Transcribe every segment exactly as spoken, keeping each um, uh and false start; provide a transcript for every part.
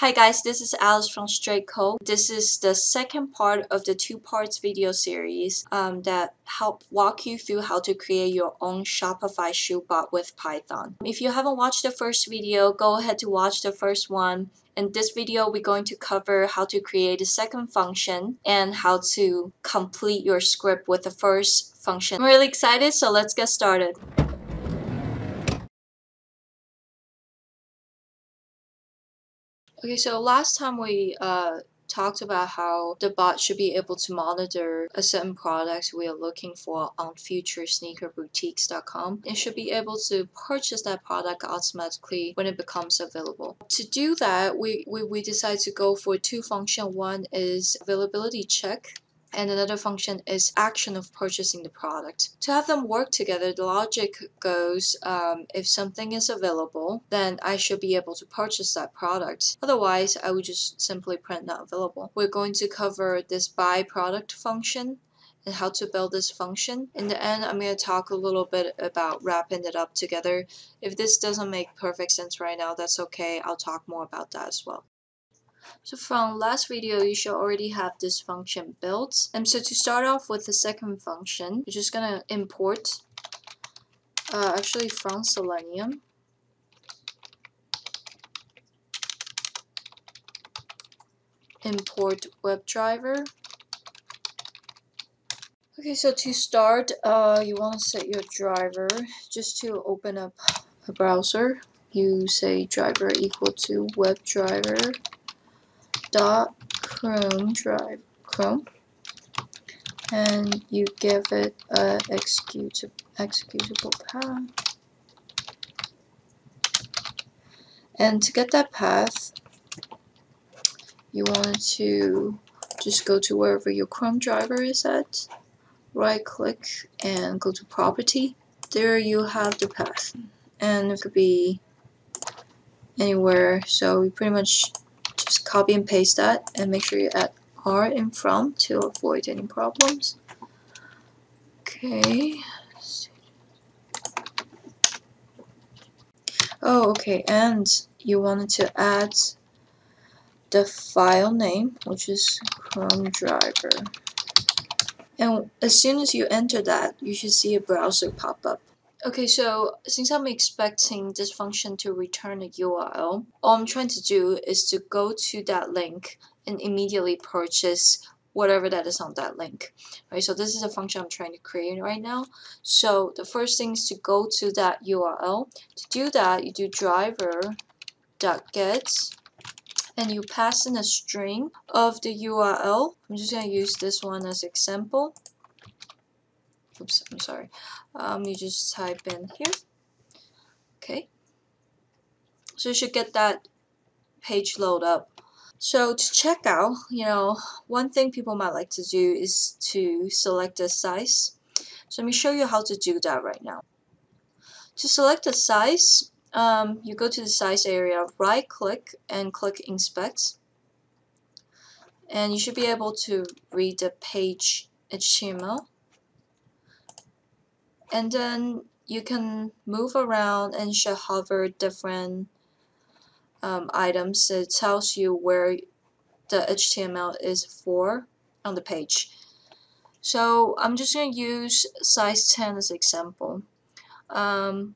Hi guys, this is Alice from Straight Code. This is the second part of the two parts video series um, that help walk you through how to create your own Shopify shoe bot with Python. If you haven't watched the first video, go ahead to watch the first one. In this video, we're going to cover how to create a second function and how to complete your script with the first function. I'm really excited, so let's get started. Okay, so last time we uh, talked about how the bot should be able to monitor a certain product we are looking for on future sneaker boutiques dot com. It should be able to purchase that product automatically when it becomes available. To do that, we, we, we decide to go for two functions. One is availability check, and another function is action of purchasing the product. To have them work together, the logic goes, um, if something is available, then I should be able to purchase that product. Otherwise, I would just simply print not available. We're going to cover this buy product function and how to build this function. In the end, I'm going to talk a little bit about wrapping it up together. If this doesn't make perfect sense right now, that's okay. I'll talk more about that as well. So from last video, you should already have this function built. And so to start off with the second function, you're just going to import uh, actually from Selenium. Import WebDriver. Okay, so to start, uh, you want to set your driver. Just to open up a browser, you say driver equal to WebDriver. Dot Chrome drive Chrome, and you give it a executable executable path. And to get that path, you want to just go to wherever your Chrome driver is at. Right click and go to property. There you have the path, and it could be anywhere. So we pretty much just copy and paste that, and make sure you add R in from to avoid any problems. Okay. Oh, okay. And you wanted to add the file name, which is ChromeDriver. And as soon as you enter that, you should see a browser pop up. Okay, so since I'm expecting this function to return a U R L, all I'm trying to do is to go to that link and immediately purchase whatever that is on that link. All right, so this is a function I'm trying to create right now. So the first thing is to go to that U R L. To do that, you do driver.get, and you pass in a string of the U R L. I'm just going to use this one as example. Oops, I'm sorry. Um, you just type in here. Okay. So you should get that page load up. So to check out, you know, one thing people might like to do is to select a size. So let me show you how to do that right now. To select a size, um, you go to the size area, right click and click inspect. And you should be able to read the page H T M L. And then you can move around and should hover different um, items. It tells you where the H T M L is for on the page. So I'm just going to use size ten as example. Um,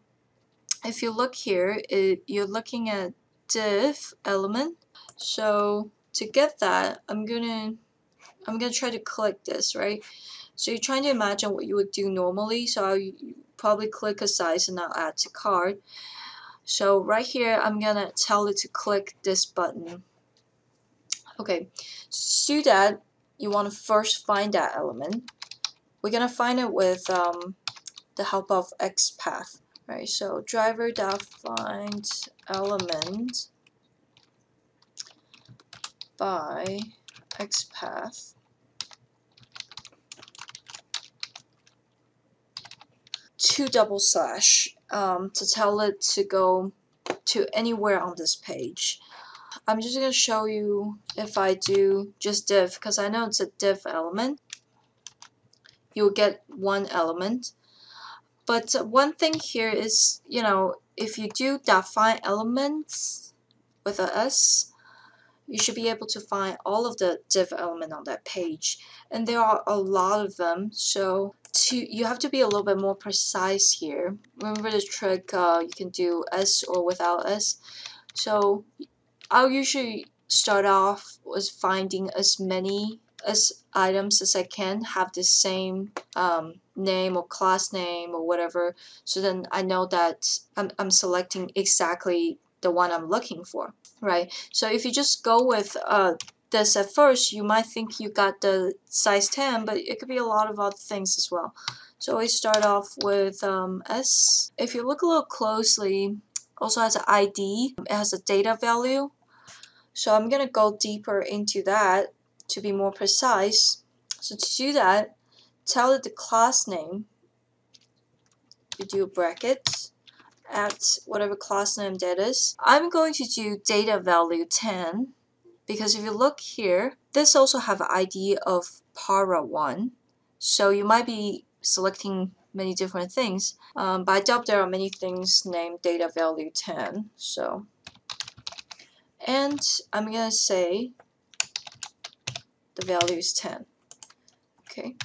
if you look here, it, you're looking at div element. So to get that, I'm gonna I'm gonna try to click this, right? So you're trying to imagine what you would do normally. So I'll probably click a size and I'll add to cart. So right here, I'm going to tell it to click this button. Okay, so to do that, you want to first find that element. We're going to find it with um, the help of XPath. Right, so driver.find element by XPath. Two double slash um, to tell it to go to anywhere on this page. I'm just going to show you if I do just div, because I know it's a div element. You'll get one element. But one thing here is, you know, if you do dot find elements with a S, you should be able to find all of the div element on that page. And there are a lot of them, so to, you have to be a little bit more precise here. Remember the trick, uh, you can do S or without S. So I'll usually start off with finding as many as items as I can have the same um, name or class name or whatever, so then I know that I'm, I'm selecting exactly the one I'm looking for, right? So if you just go with uh, this at first, you might think you got the size ten, but it could be a lot of other things as well. So we start off with um, S. If you look a little closely, also has an I D, it has a data value. So I'm gonna go deeper into that to be more precise. So to do that, tell it the class name. You do a bracket at whatever class name that is. I'm going to do data value ten, because if you look here, this also have an I D of para one. So you might be selecting many different things. Um, by job, there are many things named data value ten. So, and I'm gonna say the value is ten. Okay,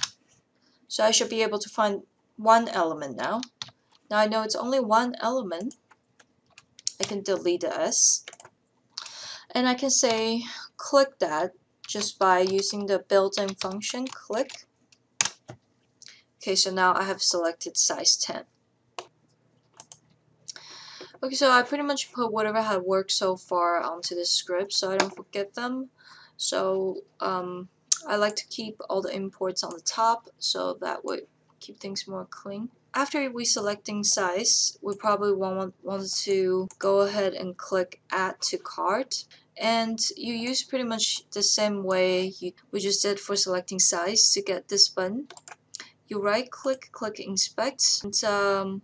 so I should be able to find one element now. Now I know it's only one element. I can delete the S, and I can say click that just by using the built-in function click. Okay, so now I have selected size ten. Okay, so I pretty much put whatever had worked so far onto this script so I don't forget them. So um, I like to keep all the imports on the top, so that would keep things more clean. After we selecting size, we probably want, want to go ahead and click add to cart. And you use pretty much the same way you, we just did for selecting size to get this button. You right click, click inspect. And, um,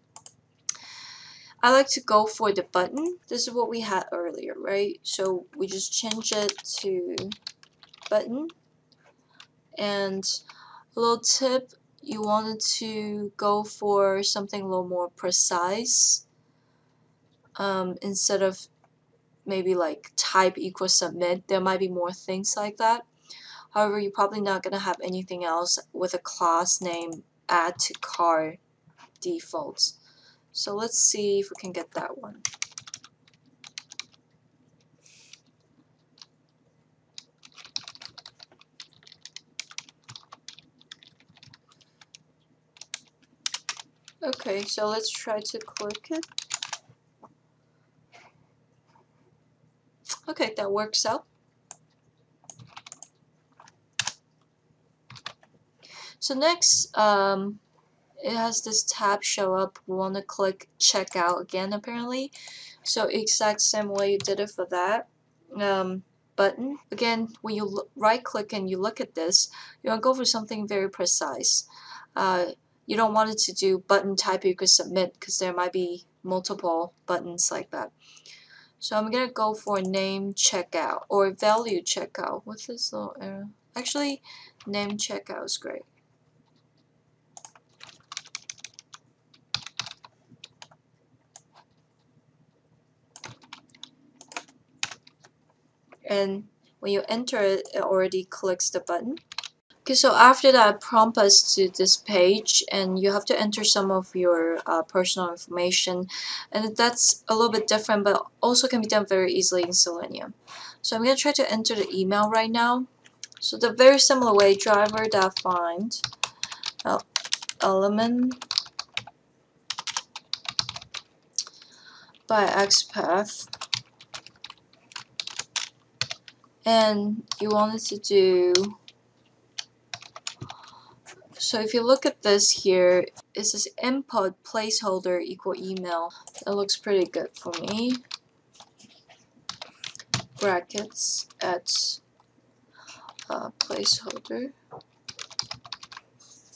I like to go for the button. This is what we had earlier, right? So we just change it to button. And a little tip, you wanted to go for something a little more precise um, instead of maybe like type equals submit. There might be more things like that. However, you're probably not gonna have anything else with a class name add to cart defaults. So let's see if we can get that one. Okay, so let's try to click it. Okay, that works out. So next, um, it has this tab show up. We want to click checkout again, apparently. So exact same way you did it for that um, button. Again, when you right click and you look at this, you want to go for something very precise. Uh, you don't want it to do button type equals submit, because there might be multiple buttons like that. So I'm gonna go for name checkout or value checkout. What's this little error? Actually, name checkout is great. And when you enter it, it already clicks the button. Okay, so after that, prompt us to this page, and you have to enter some of your uh, personal information, and that's a little bit different, but also can be done very easily in Selenium. So I'm going to try to enter the email right now. So the very similar way, driver.find element by XPath. And you wanted to do, so if you look at this here, it says input placeholder equal email. That looks pretty good for me. Brackets at uh, placeholder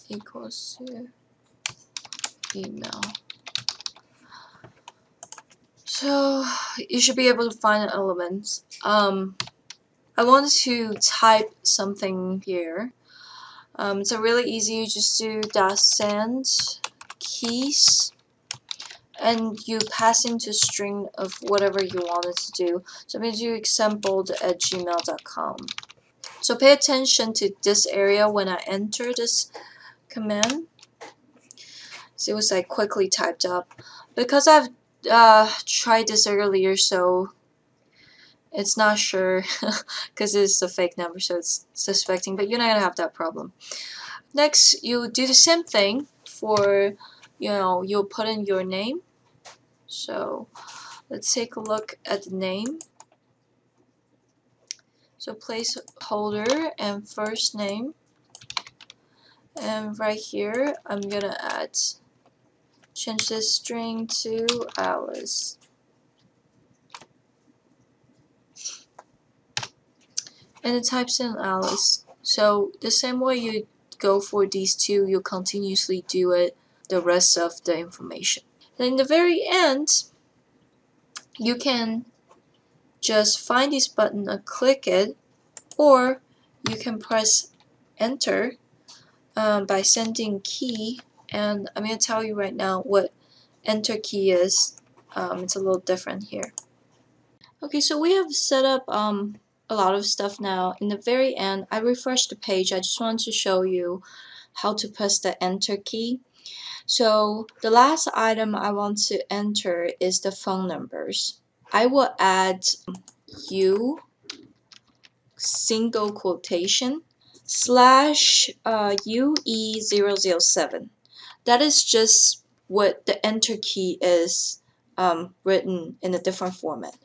equals to email. So you should be able to find an element. Um, I wanted to type something here. Um, it's a really easy, you just do dash send keys and you pass into string of whatever you want it to do. So I'm going to do example at gmail dot com. So pay attention to this area when I enter this command. See what I quickly typed up. Because I've uh, tried this earlier, so it's not sure because it's a fake number, so it's suspecting, but you're not going to have that problem. Next, you do the same thing for, you know, you'll put in your name. So let's take a look at the name. So placeholder and first name. And right here, I'm going to add, change this string to Alice. And it types in Alice. So the same way you go for these two, you'll continuously do it the rest of the information. Then in the very end, you can just find this button and click it, or you can press enter Um, by sending key, and I'm going to tell you right now what enter key is. Um, it's a little different here. Okay, so we have set up um, a lot of stuff now. In the very end, I refreshed the page. I just wanted to show you how to press the enter key. So the last item I want to enter is the phone numbers. I will add you single quotation slash uh, U E zero zero seven. That is just what the enter key is um, written in a different format.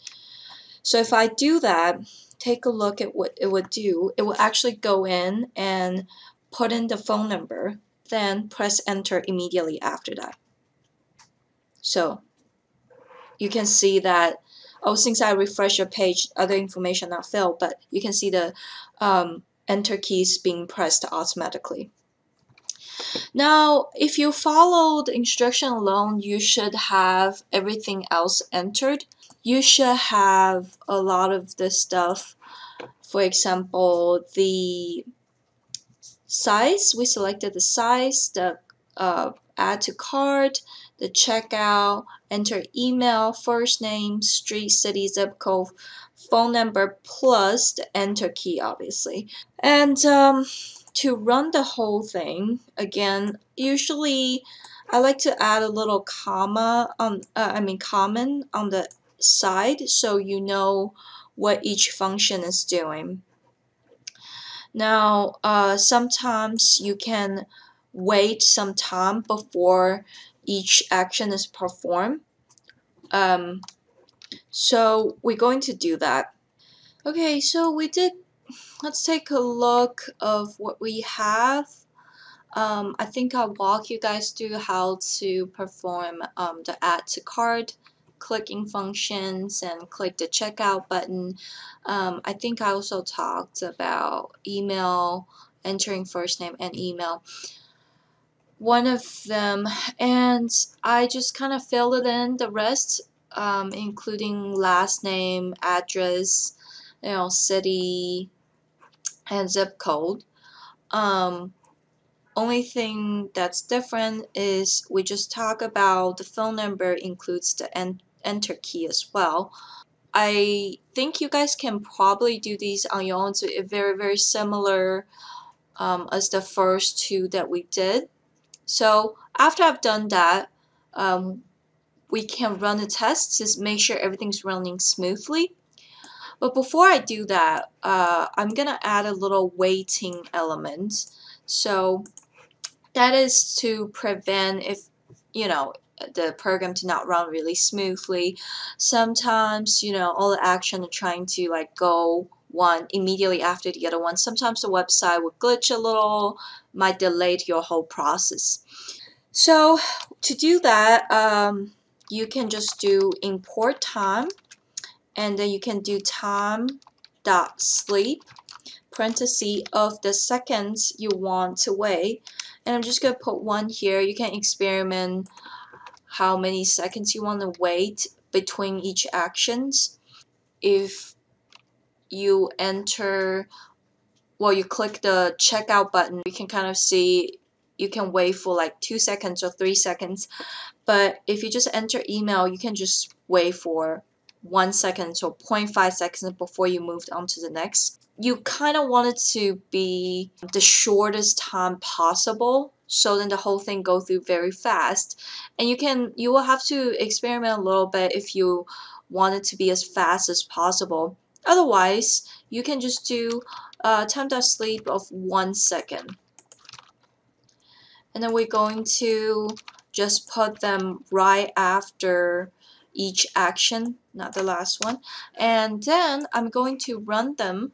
So if I do that, take a look at what it would do. It will actually go in and put in the phone number, then press enter immediately after that. So you can see that, oh, since I refresh your page, other information not filled, but you can see the um, enter keys being pressed automatically. Now, if you follow the instruction alone, you should have everything else entered. You should have a lot of this stuff. For example, the size. We selected the size, the uh, add to cart, the checkout, enter email, first name, street, city, zip code, phone number, plus the enter key, obviously. And um, to run the whole thing, again, usually I like to add a little comma, on, uh, I mean comment on the side so you know what each function is doing. Now, uh, sometimes you can wait some time before each action is performed. Um, so we're going to do that. Okay, so we did, let's take a look of what we have. Um, I think I'll walk you guys through how to perform um, the add to cart, clicking functions, and click the checkout button. Um, I think I also talked about email, entering first name and email, one of them, and I just kind of filled it in the rest, um, including last name, address, you know, city, and zip code. Um, only thing that's different is we just talk about the phone number includes the en- enter key as well. I think you guys can probably do these on your own, so it's very, very similar um, as the first two that we did. So after I've done that, um, we can run a test to make sure everything's running smoothly. But before I do that, uh, I'm gonna add a little waiting element. So that is to prevent if, you know, the program to not run really smoothly. Sometimes, you know, all the action are trying to like go one immediately after the other one. Sometimes the website will glitch a little, might delay your whole process. So to do that, um, you can just do import time, and then you can do time.sleep, parenthesis of the seconds you want to wait. And I'm just going to put one here. You can experiment how many seconds you want to wait between each actions. If you enter, well, you click the checkout button, you can kind of see you can wait for like two seconds or three seconds. But if you just enter email, you can just wait for one second or zero point five seconds before you moved on to the next. You kind of want it to be the shortest time possible, so then the whole thing goes through very fast. And you can you will have to experiment a little bit if you want it to be as fast as possible. Otherwise, you can just do uh, time.sleep of one second. And then we're going to just put them right after each action, not the last one. And then I'm going to run them,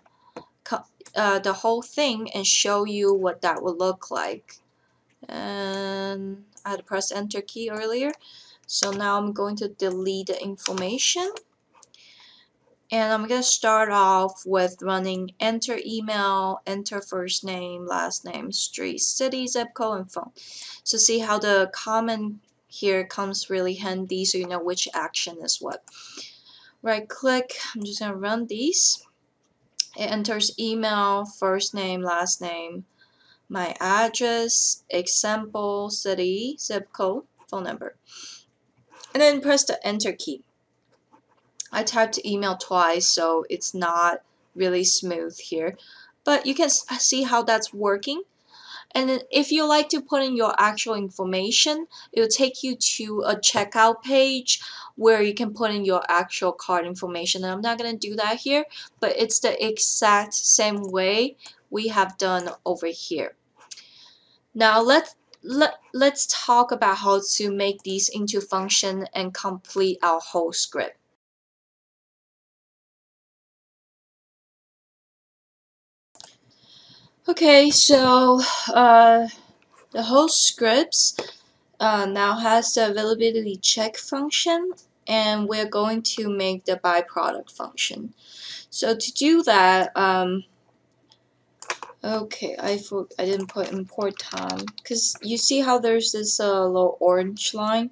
uh, the whole thing, and show you what that would look like. And I had to press enter key earlier. So now I'm going to delete the information. And I'm going to start off with running enter email, enter first name, last name, street, city, zip code, and phone. So see how the comment here comes really handy, so you know which action is what. Right click, I'm just going to run these. It enters email, first name, last name, my address, example, city, zip code, phone number. And then press the enter key. I typed email twice, so it's not really smooth here, but you can see how that's working. And then if you like to put in your actual information, it will take you to a checkout page where you can put in your actual card information. And I'm not going to do that here, but it's the exact same way we have done over here. Now let's Let, let's talk about how to make these into function and complete our whole script. Okay, so uh, the whole scripts uh, now has the availability check function, and we're going to make the byproduct function. So to do that, um, okay, I for, I didn't put import time, because you see how there's this uh, little orange line.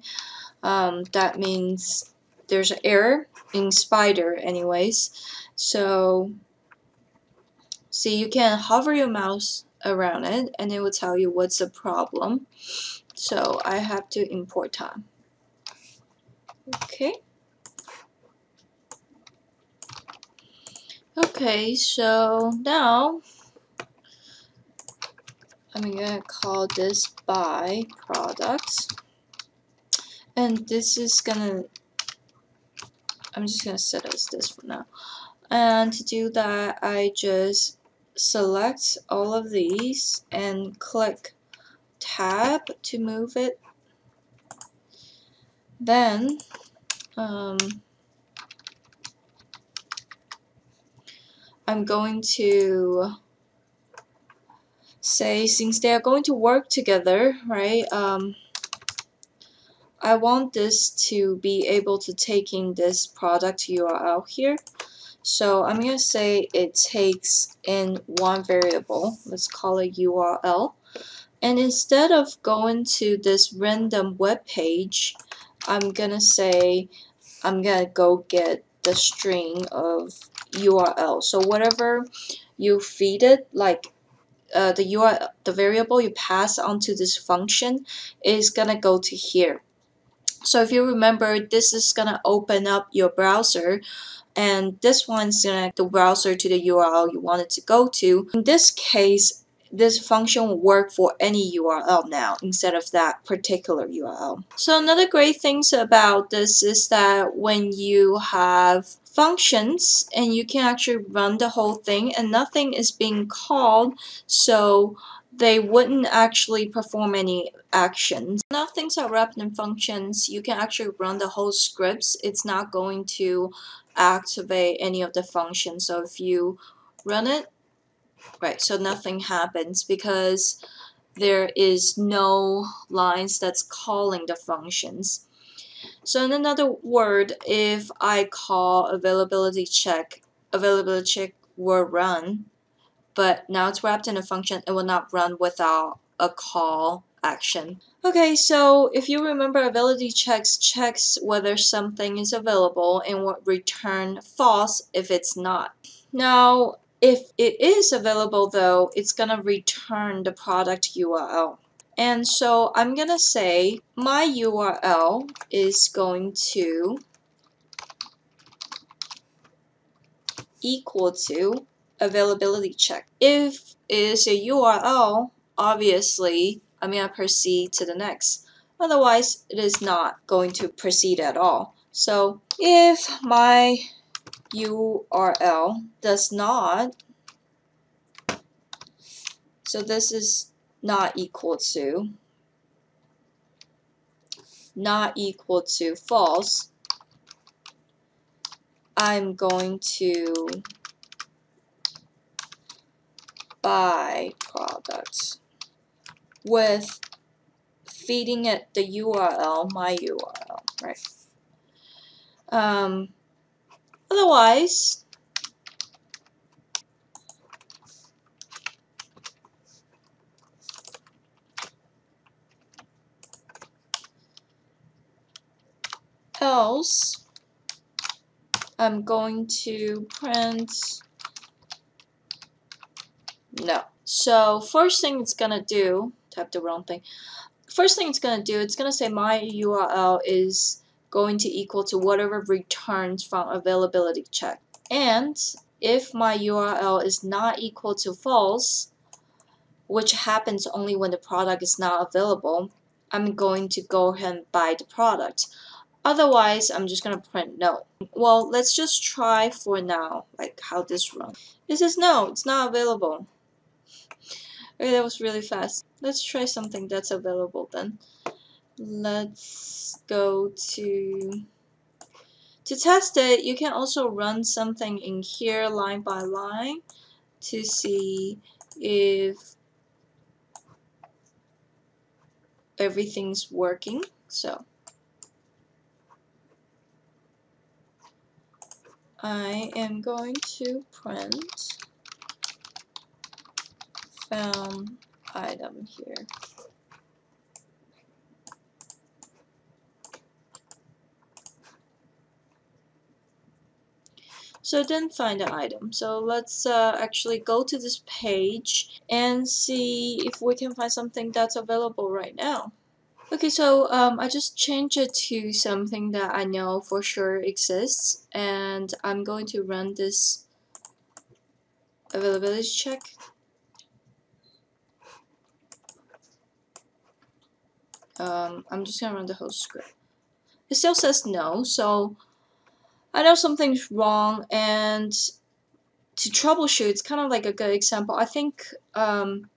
Um, that means there's an error in Spider anyways. So see, you can hover your mouse around it and it will tell you what's the problem. So I have to import time. Okay. Okay, so now I'm gonna call this by products, and this is gonna, I'm just gonna set as this for now. And to do that, I just select all of these and click tab to move it. Then um, I'm going to say, since they are going to work together, right, um, I want this to be able to take in this product U R L here. So I'm going to say it takes in one variable, let's call it U R L, and instead of going to this random web page, I'm going to say I'm going to go get the string of U R L. So whatever you feed it, like Uh, the U R L, the variable you pass onto this function, is gonna go to here. So if you remember, this is gonna open up your browser, and this one's gonna the browser to the U R L you want it to go to. In this case, this function will work for any U R L now instead of that particular U R L. So another great thing about this is that when you have functions, and you can actually run the whole thing and nothing is being called, so they wouldn't actually perform any actions. Now things are wrapped in functions, you can actually run the whole scripts. It's not going to activate any of the functions. So if you run it, right, so nothing happens because there is no lines that's calling the functions. So in another word, if I call availability check, availability check will run, but now it's wrapped in a function, it will not run without a call action. Okay, so if you remember, availability checks checks whether something is available and will return false if it's not. Now, if it is available though, it's gonna return the product U R L. And so I'm going to say my U R L is going to equal to availability check. If it's a U R L, obviously I'm going to proceed to the next. Otherwise, it is not going to proceed at all. So if my U R L does not, so this is not equal to, not equal to false, I'm going to buy products with feeding it the U R L, my U R L, right? Um, otherwise, else, I'm going to print no. So first thing it's gonna do, type the wrong thing. First thing it's gonna do, it's gonna say my U R L is going to equal to whatever returns from availability check. And if my U R L is not equal to false, which happens only when the product is not available, I'm going to go ahead and buy the product. Otherwise, I'm just going to print no. Well, let's just try for now, like how this runs. It says no, it's not available. Okay, that was really fast. Let's try something that's available then. Let's go to... To test it, you can also run something in here line by line to see if everything's working. So I am going to print found item here. So then find the item. So let's uh, actually go to this page and see if we can find something that's available right now. Okay, so um, I just changed it to something that I know for sure exists, and I'm going to run this availability check. Um, I'm just going to run the whole script. It still says no, so I know something's wrong, and to troubleshoot, it's kind of like a good example. I think... Um,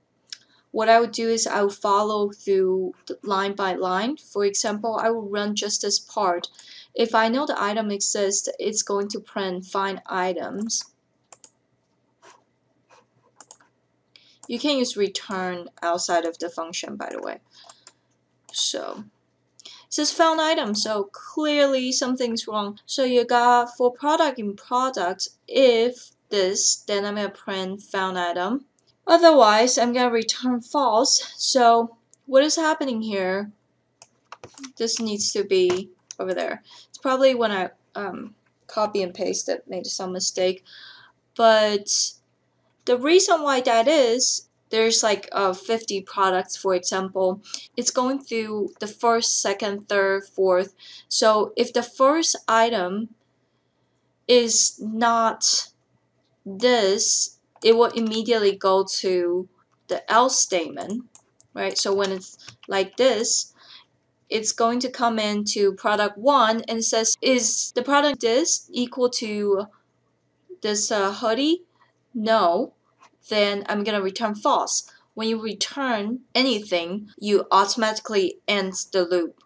What I would do is I would follow through line by line. For example, I would run just this part. If I know the item exists, it's going to print find items. You can use return outside of the function, by the way. So it says found item, so clearly something's wrong. So you got for product in product, if this, then I'm going to print found item. Otherwise, I'm going to return false. So what is happening here? This needs to be over there. It's probably when I um, copy and paste it, made some mistake. But the reason why that is, there's like uh, fifty products, for example. It's going through the first, second, third, fourth. So if the first item is not this, it will immediately go to the else statement, right? So when it's like this, it's going to come into product one and it says, is the product this equal to this uh, hoodie? No. Then I'm going to return false. When you return anything, you automatically end the loop.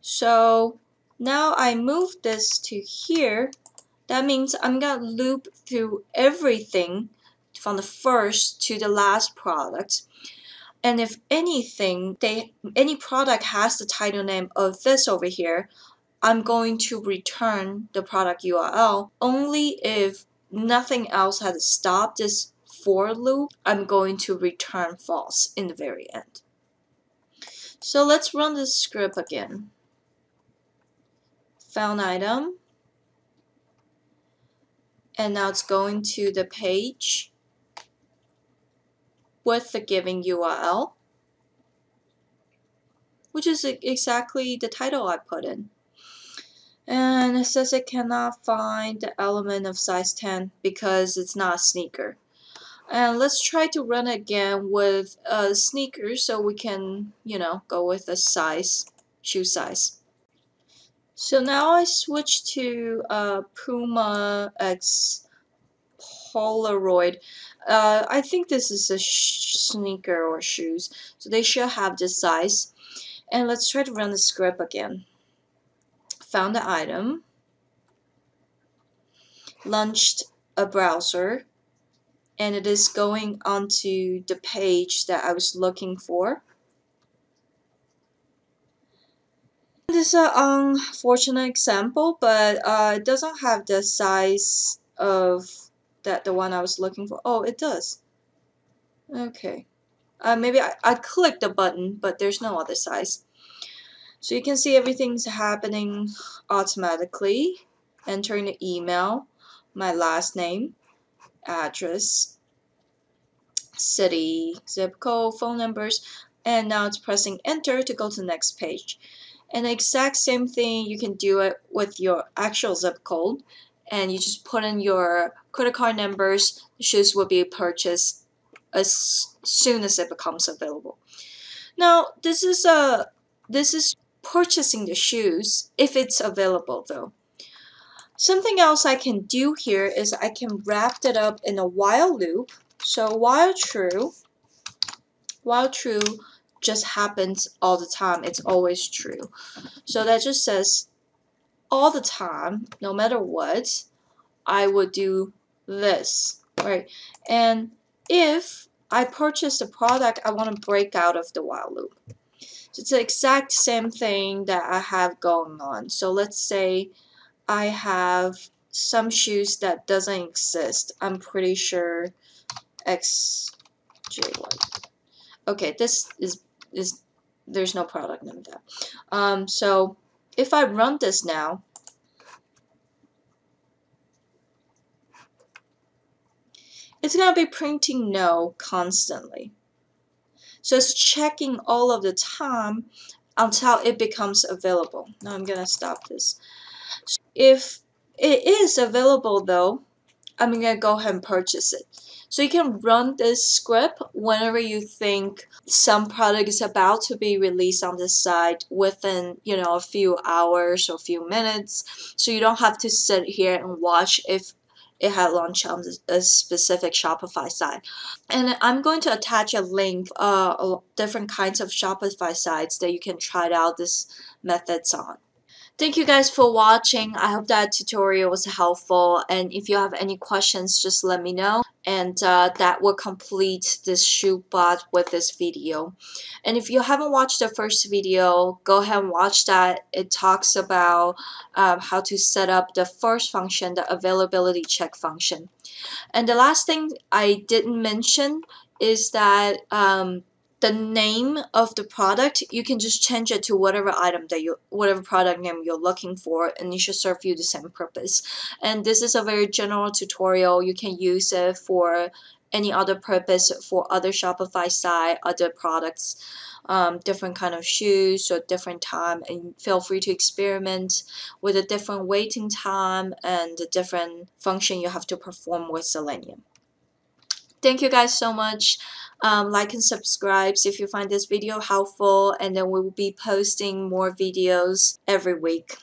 So now I move this to here. That means I'm going to loop through everything from the first to the last product, and if anything they any product has the title name of this over here, I'm going to return the product U R L. Only if nothing else has stopped this for loop, I'm going to return false in the very end. So let's run this script again. Found item, and now it's going to the page with the given U R L. which is exactly the title I put in. And it says it cannot find the element of size ten because it's not a sneaker. And let's try to run it again with a sneaker so we can, you know, go with a size, shoe size. So now I switch to uh, Puma X Polaroid. Uh, I think this is a sh sneaker or shoes, so they should have this size. And let's try to run the script again. Found the item, launched a browser, and it is going onto the page that I was looking for. This is an unfortunate example, but uh, it doesn't have the size of that the one I was looking for. Oh, it does. Okay, uh, maybe I, I clicked the button, but there's no other size. So you can see everything's happening automatically. Entering the email, my last name, address, city, zip code, phone numbers, and now it's pressing enter to go to the next page. And the exact same thing, you can do it with your actual zip code, and you just put in your credit card numbers. The shoes will be purchased as soon as it becomes available. Now this is a this is purchasing the shoes if it's available though. Something else I can do here is I can wrap it up in a while loop. So while true, while true just happens all the time. It's always true. So that just says all the time, no matter what, I would do this, right? And if I purchase the product, I want to break out of the while loop. So it's the exact same thing that I have going on. So let's say I have some shoes that doesn't exist. I'm pretty sure X J one. Okay, this is is there's no product name there. Um, so if I run this now, it's gonna be printing no constantly. So it's checking all of the time until it becomes available. Now I'm gonna stop this. If it is available though, I'm going to go ahead and purchase it. So you can run this script whenever you think some product is about to be released on this site within, you know, a few hours or a few minutes. So you don't have to sit here and watch if it had launched on a specific Shopify site. And I'm going to attach a link uh, of different kinds of Shopify sites that you can try out this methods on. Thank you guys for watching. I hope that tutorial was helpful, and if you have any questions, just let me know, and uh, that will complete this shoe bot with this video. And if you haven't watched the first video, go ahead and watch that. It talks about um, how to set up the first function, the availability check function. And the last thing I didn't mention is that um, the name of the product, you can just change it to whatever item that you, whatever product name you're looking for, and it should serve you the same purpose. And this is a very general tutorial. You can use it for any other purpose, for other Shopify site, other products, um, different kind of shoes or different time, and feel free to experiment with a different waiting time and the different function you have to perform with Selenium. Thank you guys so much. Um, like and subscribe if you find this video helpful, and then we will be posting more videos every week.